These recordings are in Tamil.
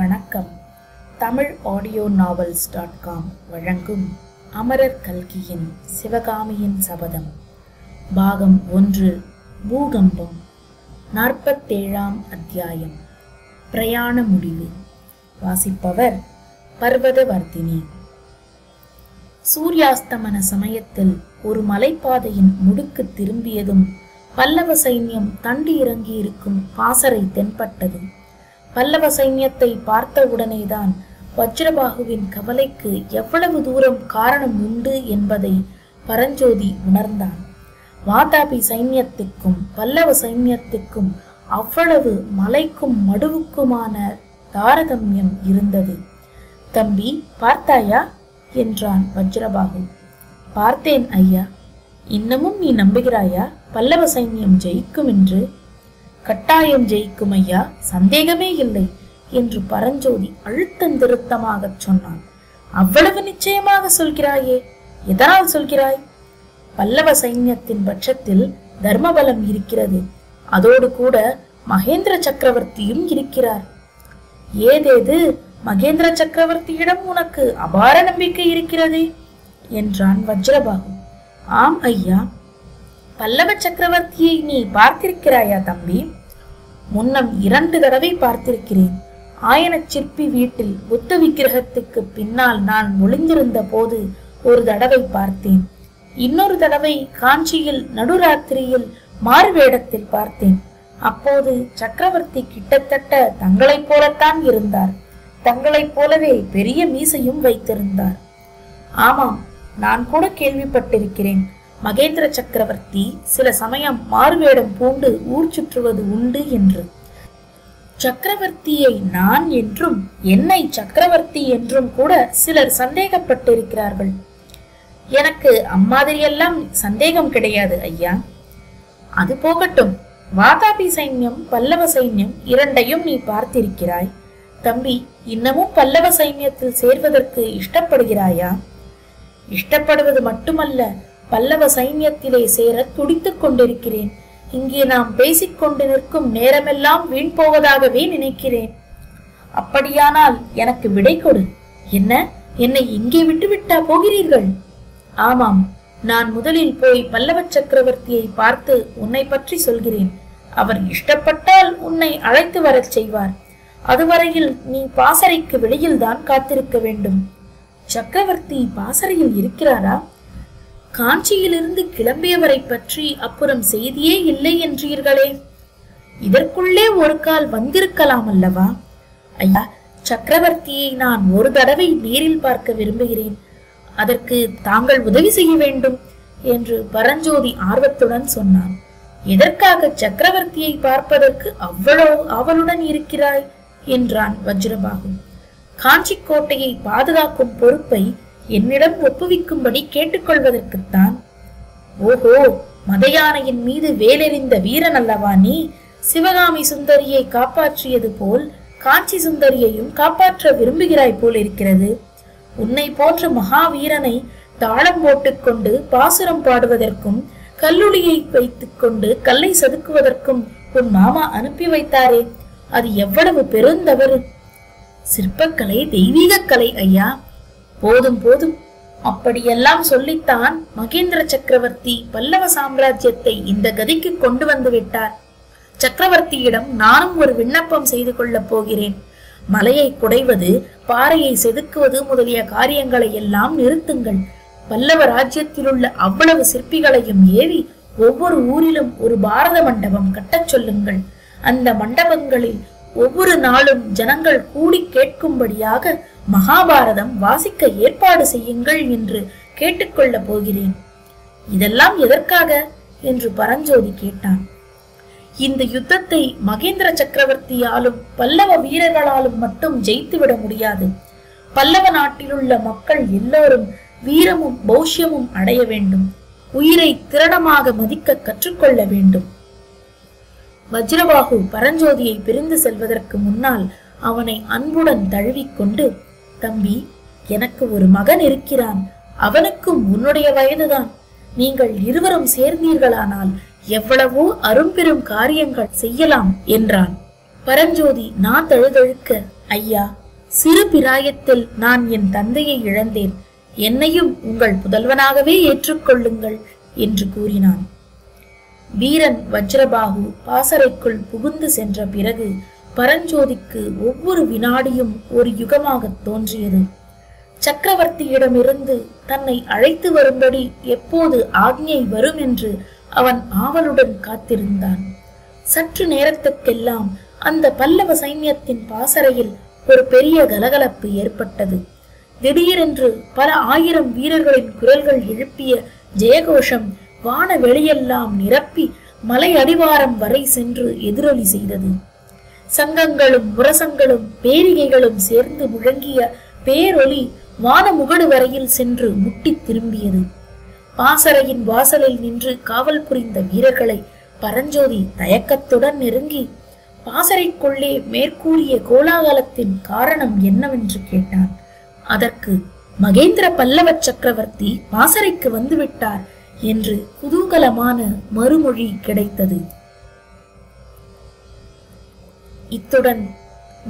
வணக்கம். தமிழ் ஆடியோ novels.com வழங்கும் அமரர் கல்கியின் சிவகாமியின் சபதம் பாகம் 1 பூகம்பம் 47ஆம் அத்தியாயம் பிரயாண முடிவு. வாசிப்பவர் பர்வத வர்தினி. சூர்யாஸ்தமன சமயத்தில் ஒரு மலைப்பாதையின் முடுக்கு திரும்பியதும் பல்லவ சைன்யம் தண்டி இறங்கி இருக்கும் பாசறை தென்பட்டது. பல்லவ சைன்யத்தை பார்த்தவுடனேதான் வஜ்ரபாகுவின் கவலைக்கு எவ்வளவு தூரம் காரணம் உண்டு என்பதை பரஞ்சோதி உணர்ந்தான். வாதாபி சைன்யத்துக்கும் பல்லவ சைன்யத்துக்கும் அவ்வளவு மலைக்கும் மடுவுக்குமான தாரதமியம் இருந்தது. தம்பி, பார்த்தாயா என்றான் வஜ்ரபாகு. பார்த்தேன் ஐயா. இன்னமும் நீ நம்புகிறாயா பல்லவ சைன்யம் ஜெயிக்கும் என்று? கட்டாயம் ஜெயிக்கும் ஐயா, சந்தேகமே இல்லை என்று பரஞ்சோதி அழுத்தந்திருத்தமாக சொன்னான். அவ்வளவு நிச்சயமாக சொல்கிறாயே, எதனால் சொல்கிறாய்? பல்லவ சைன்யத்தின் பட்சத்தில் தர்மபலம் இருக்கிறது, அதோடு கூட மகேந்திர சக்கரவர்த்தியும் இருக்கிறார். ஏதேது மகேந்திர சக்கரவர்த்தியிடம் உனக்கு அபார நம்பிக்கை இருக்கிறதே என்றான் வஜ்ரபாகு. ஆம் ஐயா. பல்லவ சக்கரவர்த்தியை நீ பார்த்திருக்கிறாயா தம்பி? முன்னம் 2 தடவை பார்த்திருக்கிறேன். ஆயன சிற்பி வீட்டில் புத்த விக்கிரகத்துக்கு பின்னால் நான் ஒளிந்திருந்த போது 1 தடவை பார்த்தேன். இன்னொரு தடவை காஞ்சியில் நடுராத்திரியில் மாறுவேடத்தில் பார்த்தேன். அப்போது சக்கரவர்த்தி கிட்டத்தட்ட தங்களைப் போலத்தான் இருந்தார். தங்களைப் போலவே பெரிய மீசையும் வைத்திருந்தார். ஆமாம், நான் கூட கேள்விப்பட்டிருக்கிறேன். மகேந்திர சக்கரவர்த்தி சில சமயம் மாறுவேடம் பூண்டு ஊர் சுற்றுவது உண்டு என்று. சக்கரவர்த்தியை நான் என்றும் என்னை சக்கரவர்த்தி என்றும் கூட சிலர் சந்தேகப்பட்டிருக்கிறார்கள். எனக்கு அம்மாதிரியெல்லாம் சந்தேகம் கிடையாது ஐயா. அது போகட்டும், வாதாபி சைன்யம் பல்லவ சைன்யம் 2ஐயும் நீ பார்த்திருக்கிறாய். தம்பி, இன்னமும் பல்லவ சைன்யத்தில் சேர்வதற்கு இஷ்டப்படுகிறாயா? இஷ்டப்படுவது மட்டுமல்ல, பல்லவ சைன்யத்திலே சேர துடித்துக் கொண்டிருக்கிறேன். இங்கே நாம் பேசிக்கொண்டு நிற்கும் நேரமெல்லாம் வீண் போவதாகவே நினைக்கிறேன். அப்படியானால் எனக்கு விடை கொடு. என்ன, என்னை இங்கே விட்டுவிட்டா போகிறீர்கள்? ஆமாம், நான் முதலில் போய் பல்லவ சக்கரவர்த்தியை பார்த்து உன்னை பற்றி சொல்கிறேன். அவர் இஷ்டப்பட்டால் உன்னை அழைத்து வரச் செய்வார். அதுவரையில் நீ பாசறைக்கு வெளியில் தான் காத்திருக்க வேண்டும். சக்கரவர்த்தி பாசறையில் இருக்கிறாரா? காஞ்சியிலிருந்து கிளம்பியவரை பற்றி அப்புறம் செய்தியே இல்லை என்றீர்களே. இதற்குள்ளே ஒரு கால் வந்திருக்கலாம் அல்லவா? ஐயா, சக்கரவர்த்தியை நான் 1 தடவை நேரில் பார்க்க விரும்புகிறேன். அதற்கு தாங்கள் உதவி செய்ய வேண்டும் என்று பரஞ்சோதி ஆர்வத்துடன் சொன்னான். எதற்காக சக்கரவர்த்தியை பார்ப்பதற்கு அவ்வளவு ஆவலுடன் இருக்கிறாய் என்றான் வஜ்ரபாகு. காஞ்சி கோட்டையை பாதுகாக்கும் பொறுப்பை என்னிடம் ஒப்புவிக்கும்படி கேட்டுக்கொள்வதற்குத்தான். ஓஹோ, மதயானையின் மீது வேலெறிந்த வீரன் அல்லவா நீ? சிவகாமி சுந்தரியை காப்பாற்றியது போல் காஞ்சி சுந்தரியையும் காப்பாற்ற விரும்புகிறாய் போல் இருக்கிறது. உன்னை போன்ற மகாவீரனை தாளம் போட்டுக்கொண்டு பாசுரம் பாடுவதற்கும் கல்லுளியை வைத்துக் கொண்டு கல்லை சதுக்குவதற்கும் உன் மாமா அனுப்பி வைத்தாரே, அது எவ்வளவு பெருந்தவறு! சிற்பக்கலை தெய்வீக கலை ஐயா. போதும் போதும், அப்படியெல்லாம் சொல்லித்தான் மகேந்திர சக்கரவர்த்தி பல்லவ சாம்ராஜ்யத்தை இந்த கதிக்கு கொண்டு வந்து விட்டார். சக்கரவர்த்தியிடம் நானும் ஒரு விண்ணப்பம் செய்து கொள்ளப் போகிறேன். மலையை குடைவது, பாறையை செதுக்குவது முதலிய காரியங்களை எல்லாம் நிறுத்துங்கள். பல்லவ ராஜ்யத்திலுள்ள அவ்வளவு சிற்பிகளையும் ஏவி ஒவ்வொரு ஊரிலும் ஒரு பாரத மண்டபம் கட்டச் சொல்லுங்கள். அந்த மண்டபங்களில் ஒவ்வொரு நாளும் ஜனங்கள் கூடி கேட்கும்படியாக மகாபாரதம் வாசிக்க ஏற்பாடு செய்யுங்கள் என்று கேட்டுக்கொள்ள போகிறேன். இதெல்லாம் எதற்காக என்று பரஞ்சோதி கேட்டான். இந்த யுத்தத்தை மகேந்திர சக்கரவர்த்தியாலும் பல்லவ வீரர்களாலும் மட்டும் ஜெயித்துவிட முடியாது. பல்லவ நாட்டிலுள்ள மக்கள் எல்லோரும் வீரமும் பௌஷ்யமும் அடைய வேண்டும். உயிரை திரடமாக மதிக்க கற்றுக்கொள்ள வேண்டும். வஜ்ரபாகு பரஞ்சோதியை பிரிந்து செல்வதற்கு முன்னால் அவனை அன்புடன் தழுவிக்கொண்டு, தம்பி, எனக்கு ஒரு மகன் இருக்கிறான். அவனுக்கும் உன்னுடைய வயதுதான். நீங்கள் இருவரும் சேர்ந்தீர்களானால் எவ்வளவோ அரும்பெரும் காரியங்கள் செய்யலாம் என்றான். பரஞ்சோதி நா தழுதழுக்க ஐயா, சிறு பிராயத்தில் நான் என் தந்தையை இழந்தேன். என்னையும் உங்கள் புதல்வனாகவே ஏற்றுக்கொள்ளுங்கள் என்று கூறினான். வீரன் வஜ்ரபாகு பாசறைக்குள் புகுந்து சென்ற பிறகு பரஞ்சோதிக்கு ஒவ்வொரு வினாடியும் ஒரு யுகமாக தோன்றியது. சக்கரவர்த்தியிடமிருந்து தன்னை அழைத்து வரும்படி எப்போது ஆக்ஞை வரும் என்று அவன் ஆவலுடன் காத்திருந்தான். சற்று நேரத்துக்கெல்லாம் அந்த பல்லவ சைன்யத்தின் பாசறையில் ஒரு பெரிய கலகலப்பு ஏற்பட்டது. திடீரென்று பல ஆயிரம் வீரர்களின் குரல்கள் எழுப்பிய ஜெயகோஷம் வான வெளியெல்லாம் நிரப்பி மலை அடிவாரம் வரை சென்று எதிரொலி செய்தது. சங்கங்களும் முரசங்களும் பேரிகைகளும் சேர்ந்து முழங்கிய பேரொலி வானமுகடு வரையில் சென்று முட்டி திரும்பியது. பாசறையின் வாசலில் நின்று காவல் புரிந்த வீரர்களை பரஞ்சோதி தயக்கத்துடன் நெருங்கி பாசறைக்குள்ளே மேற்கூறிய கோலாகலத்தின் காரணம் என்னவென்று கேட்டான். அதற்கு மகேந்திர பல்லவ சக்கரவர்த்தி பாசறைக்கு வந்துவிட்டார் என்று குதூகலமான மறுமொழி கிடைத்தது. இத்துடன்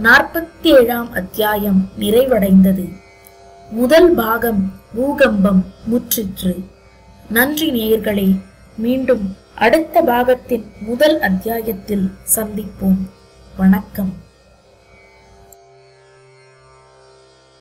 47ஆம் அத்தியாயம் நிறைவடைந்தது. முதல் பாகம் பூகம்பம் முற்றிற்று. நன்றி நேயர்களே, மீண்டும் அடுத்த பாகத்தின் முதல் அத்தியாயத்தில் சந்திப்போம். வணக்கம்.